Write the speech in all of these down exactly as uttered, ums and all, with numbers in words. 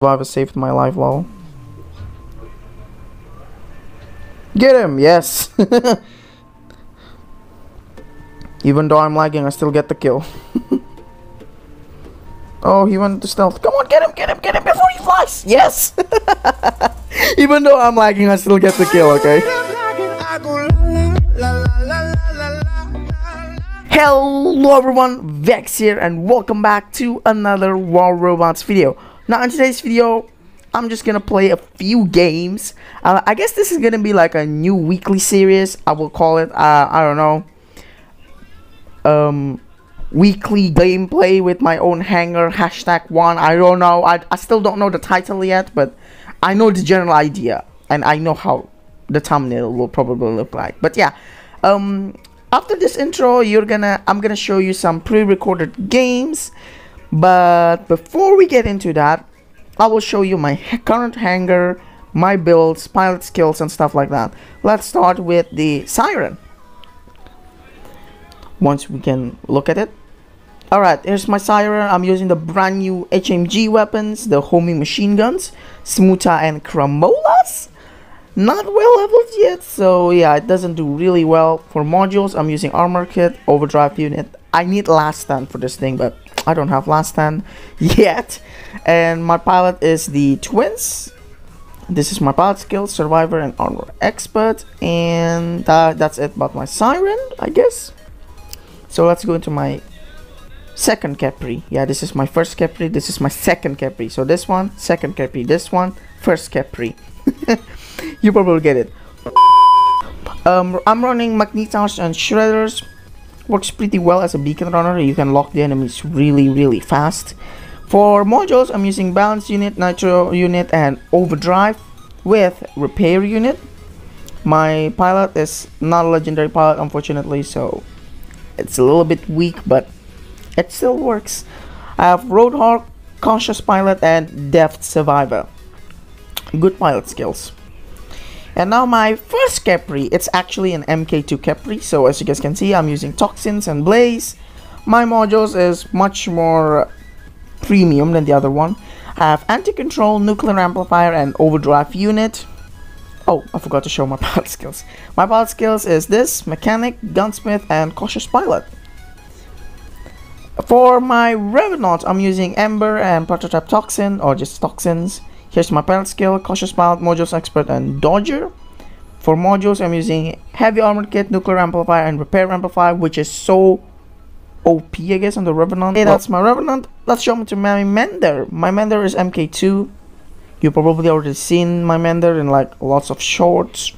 Survivor saved my life, lol. Get him! Yes! Even though I'm lagging, I still get the kill. Oh, he went to stealth. Come on, get him, get him, get him before he flies! Yes! Even though I'm lagging, I still get the kill, okay? Hello everyone, Vex here, and welcome back to another War Robots video. Now in today's video, I'm just gonna play a few games. Uh, I guess this is gonna be like a new weekly series, I will call it. Uh, I don't know. Um, weekly gameplay with my own hanger, hashtag one. I don't know. I, I still don't know the title yet, but I know the general idea. And I know how the thumbnail will probably look like. But yeah, um, after this intro, you're gonna I'm gonna show you some pre-recorded games. But before we get into that, I will show you my current hanger, my builds, pilot skills, and stuff like that. Let's start with the Siren. Once we can look at it. Alright, here's my Siren. I'm using the brand new H M G weapons, the homing machine guns, Smuta and Cromolas. Not well leveled yet, so yeah, it doesn't do really well. For modules, I'm using armor kit, overdrive unit. I need last stand for this thing, but I don't have last stand yet. And my pilot is the twins. This is my pilot skill, survivor and armor expert. And uh, that's it about my Siren, I guess. So let's go into my second Capri. Yeah, this is my first Capri. This is my second Capri. So this one, second Capri. This one, first Capri. You probably get it. Um, I'm running Magnetosh and Shredders. Works pretty well as a beacon runner. You can lock the enemies really, really fast. For modules, I'm using balance unit, nitro unit, and overdrive with repair unit. My pilot is not a legendary pilot, unfortunately, so it's a little bit weak, but it still works. I have Roadhog, cautious pilot, and deft survivor. Good pilot skills. And now my first Capri, it's actually an M K two Capri, so as you guys can see, I'm using Toxins and Blaze. My modules is much more premium than the other one. I have anti-control, nuclear amplifier, and overdrive unit. Oh, I forgot to show my pilot skills. My pilot skills is this, mechanic, gunsmith, and cautious pilot. For my Revenant, I'm using Ember and prototype Toxin, or just Toxins. Here's my pilot skill, cautious pilot, modules expert, and dodger. For modules, I'm using heavy armor kit, nuclear amplifier, and repair amplifier, which is so O P, I guess, on the Revenant. Hey, that's my Revenant. Let's jump to my Mender. My Mender is M K two. You probably already seen my Mender in like lots of shorts,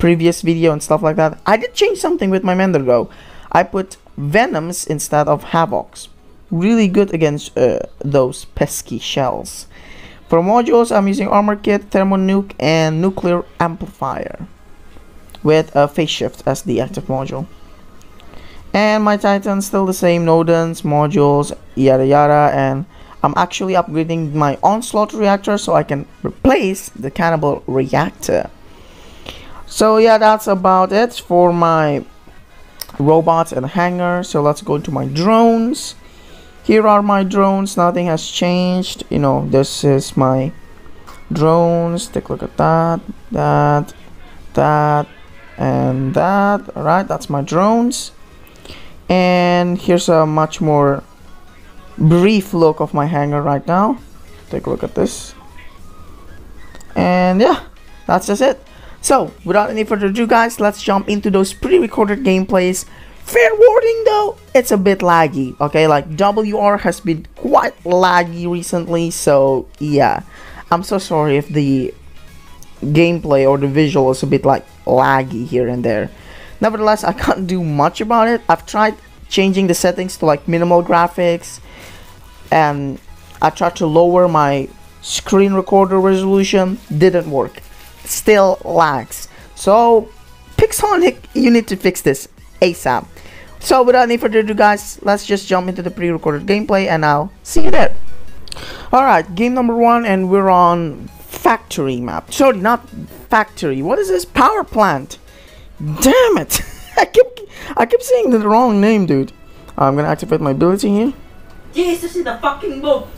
previous video, and stuff like that. I did change something with my Mender though. I put Venoms instead of Havocs. Really good against uh, those pesky shells. For modules, I'm using armor kit, thermonuke, and nuclear amplifier with a phase shift as the active module. And my Titan's still the same, Nodens, modules, yada yada, and I'm actually upgrading my onslaught reactor so I can replace the cannibal reactor. So yeah, that's about it for my robots and hangar. So let's go to my drones. Here are my drones, nothing has changed. You know, this is my drones. Take a look at that, that, that, and that. Alright, that's my drones. And here's a much more brief look of my hangar right now. Take a look at this. And yeah, that's just it. So, without any further ado guys, let's jump into those pre-recorded gameplays. Fair warning though, it's a bit laggy, okay? Like W R has been quite laggy recently, so yeah, I'm so sorry if the gameplay or the visual is a bit like laggy here and there. Nevertheless, I can't do much about it. I've tried changing the settings to like minimal graphics, and I tried to lower my screen recorder resolution, didn't work, still lags. So Pixonic, you need to fix this ASAP. So without any further ado guys, let's just jump into the pre-recorded gameplay and I'll see you there. Alright, game number one, and we're on factory map. Sorry, not factory. What is this? Power plant. Damn it. I keep I keep saying the wrong name, dude. I'm gonna activate my ability here. Jesus is the fucking move.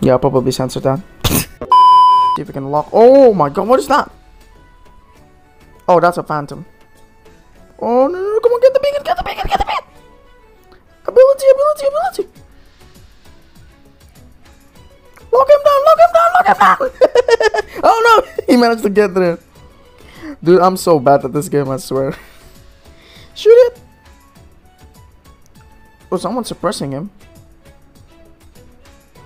Yeah, I'll probably censor that. See if we can lock. Oh my god, what is that? Oh, that's a Phantom. Oh no, no, no, come on, get the beacon, get the beacon, get the beacon! Ability, ability, ability! Lock him down, lock him down, lock him down! Oh no, he managed to get there. Dude, I'm so bad at this game, I swear. Shoot it! Oh, someone's suppressing him.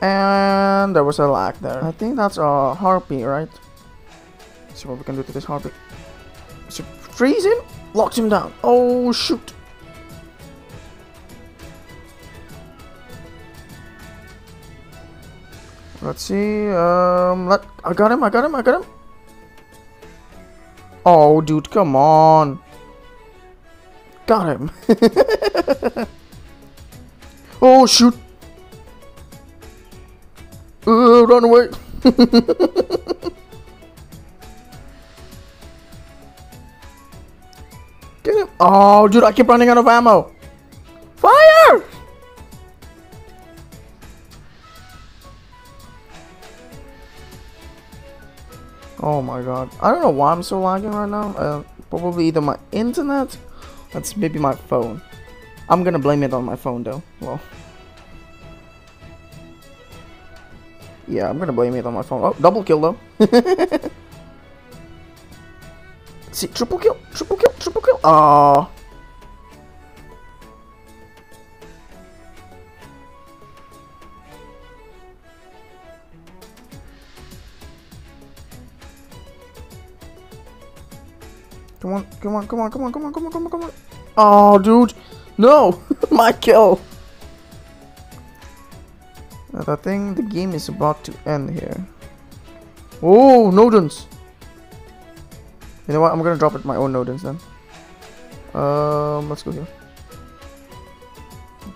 And there was a lag there. I think that's a Harpy, right? Let's see what we can do to this Harpy. So freeze him, locks him down. Oh shoot! Let's see. Um, let I got him. I got him. I got him. Oh, dude, come on! Got him. Oh shoot! Uh, run away! Get him! Oh, dude, I keep running out of ammo. Fire! Oh my god! I don't know why I'm so lagging right now. Uh, probably either my internet, that's maybe my phone. I'm gonna blame it on my phone though. Well. Yeah, I'm gonna blame it on my phone. Oh, double kill though. See, triple kill, triple kill, triple kill. Ah. Oh. Come on, come on, come on, come on, come on, come on, come on, come on. Oh, dude, no, my kill. I think the game is about to end here. Oh, Nodens! You know what? I'm gonna drop it my own Nodens then. Um, let's go here.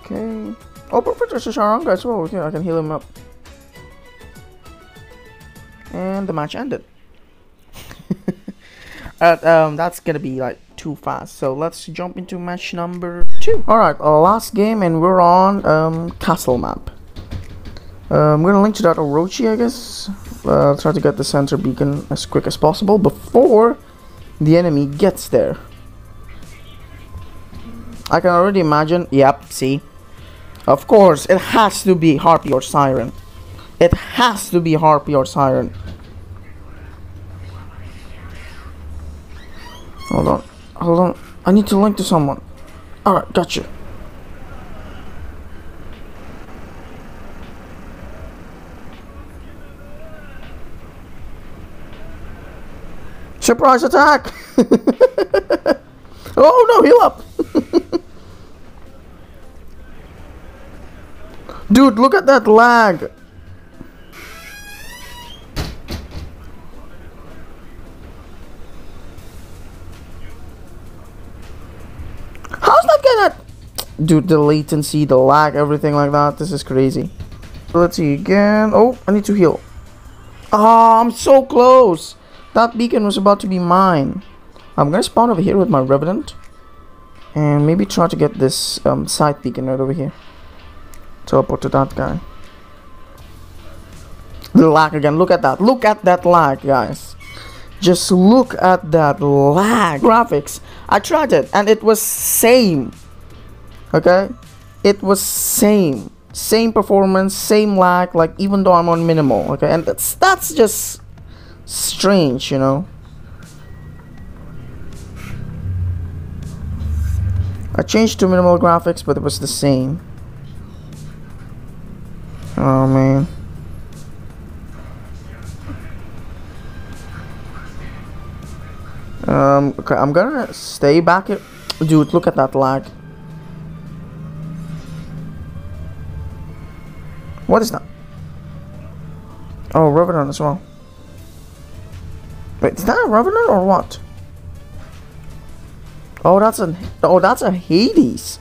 Okay. Oh, perfect. There's a Sharanga as well. Okay, I can heal him up. And the match ended. uh, um, that's gonna be like too fast. So let's jump into match number two. All right, our last game, and we're on um castle map. Uh, I'm gonna link to that Orochi, I guess. Uh, I'll try to get the sensor beacon as quick as possible before the enemy gets there. I can already imagine. Yep, see. Of course, it has to be Harpy or Siren. It has to be Harpy or Siren. Hold on, hold on. I need to link to someone. Alright, gotcha. Surprise attack! Oh no, heal up! Dude, look at that lag! How's that gonna... Dude, the latency, the lag, everything like that, this is crazy. Let's see again. Oh, I need to heal. Ah, oh, I'm so close! That beacon was about to be mine. I'm gonna spawn over here with my Revenant and maybe try to get this um, side beacon right over here. Teleport to that guy. The lag again. Look at that. Look at that lag, guys. Just look at that lag. Graphics. I tried it and it was same. Okay? It was same. Same performance, same lag, like even though I'm on minimal. Okay? And that's, that's just... strange, you know. I changed to minimal graphics, but it was the same. Oh man. Um, okay, I'm gonna stay back here. Dude, look at that lag. What is that? Oh, Revenant as well. Wait, is that a Revenant or what? Oh, that's a oh, that's a Hades.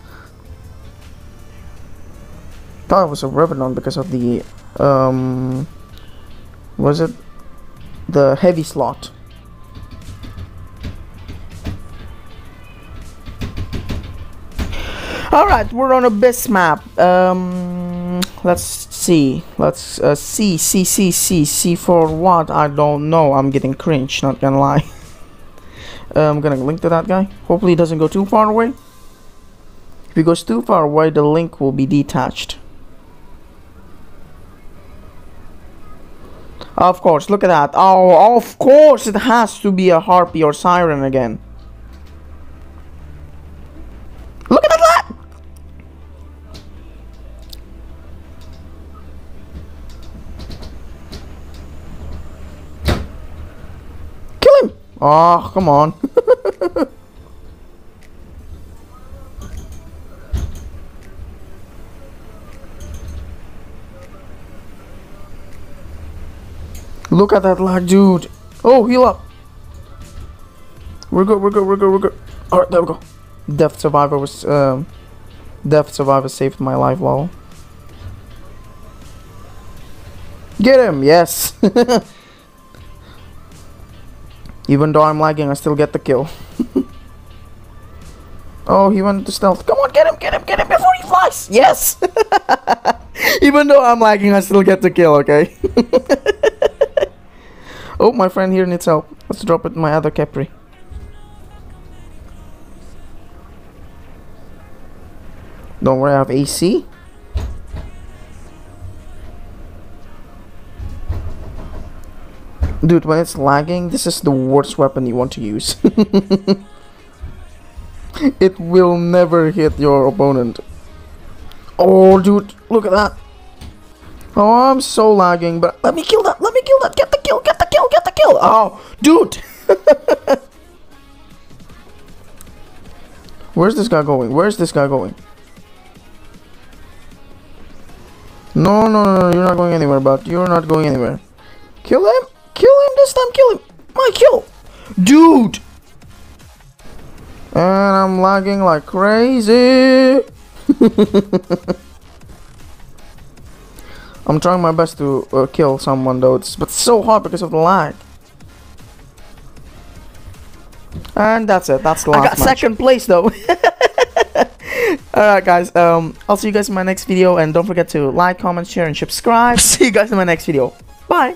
Thought it was a Revenant because of the um, was it the heavy slot? All right, we're on abyss map. Um, Let's see. Let's uh, see, see, see, see, see for what? I don't know. I'm getting cringe, not gonna lie. uh, I'm gonna link to that guy. Hopefully it doesn't go too far away. If it goes too far away, the link will be detached. Of course, look at that. Oh, of course it has to be a Harpy or Siren again. Look at that! Kill him! Oh, come on. Look at that lag, dude. Oh, heal up. We're good, we're good, we're good, we're good. Alright, there we go. Death Survivor was, um... Death Survivor saved my life, lol. Get him, yes. Even though I'm lagging, I still get the kill. Oh, he went to stealth. Come on, get him, get him, get him before he flies. Yes. Even though I'm lagging, I still get the kill, okay? Oh, my friend here needs help. Let's drop it my other Capri. Don't worry, I have A C. Dude, when it's lagging, this is the worst weapon you want to use. It will never hit your opponent. Oh, dude, look at that. Oh, I'm so lagging, but let me kill that, let me kill that, get the kill, get the kill, get the kill! Oh, dude! Where's this guy going? Where's this guy going? No, no, no, no, you're not going anywhere, bud. You're not going anywhere. Kill him! Kill him this time, kill him! My kill! Dude! And I'm lagging like crazy! I'm trying my best to uh, kill someone though, it's, but so hard because of the lag. And that's it, that's the last I got match. Second place though. Alright guys, um, I'll see you guys in my next video, and don't forget to like, comment, share and subscribe. See you guys in my next video. Bye!